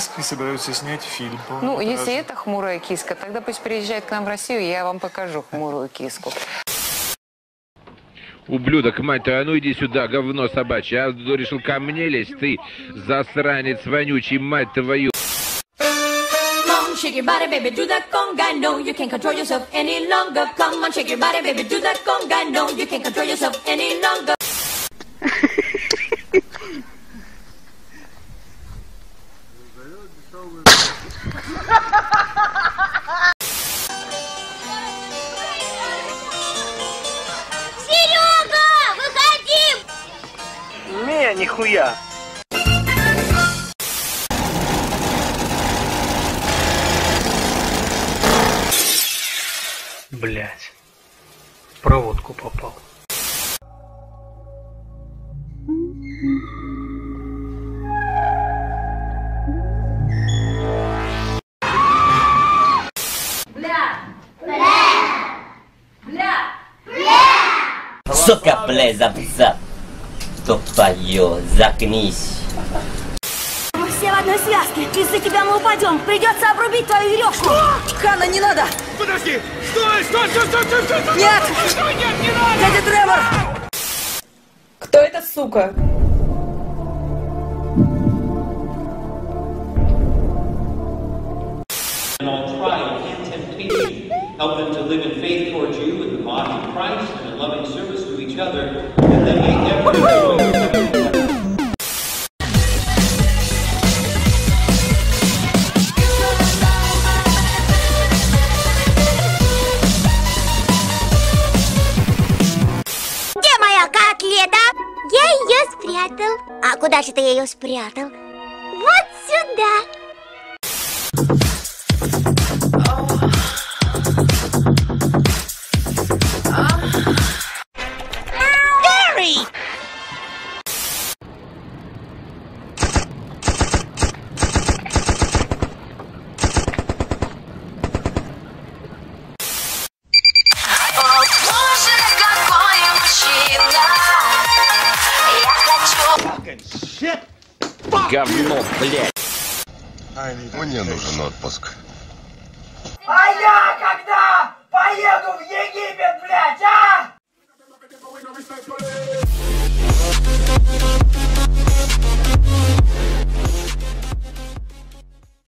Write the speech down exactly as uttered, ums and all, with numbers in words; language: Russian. киской собираются снять фильм. Ну, вот если раз... это хмурая киска, тогда пусть приезжает к нам в Россию, я вам покажу хмурую киску. Ублюдок, мать твою, а ну иди сюда, говно собачье. А решил ко мне лезть, ты засранец вонючий, мать твою. Нихуя. Блять, в проводку попал. Бля, бля, бля, бля. Сука, бля, запзап. Чтоб твое, заткнись. Мы все в одной связке. Из-за тебя мы упадем. Придется обрубить твою веревку. Ханна, не надо. Подожди. Стой, стой, стой, стой, стой, стой, стой. Нет. Стой, нет, не надо. Дядя Тревор. Кто эта сука? А куда же ты ее спрятал? Вот сюда. Гарри! О, боже, какой мужчина! Говно, блядь. Мне нужен отпуск. А я когда поеду в Египет, блядь, а?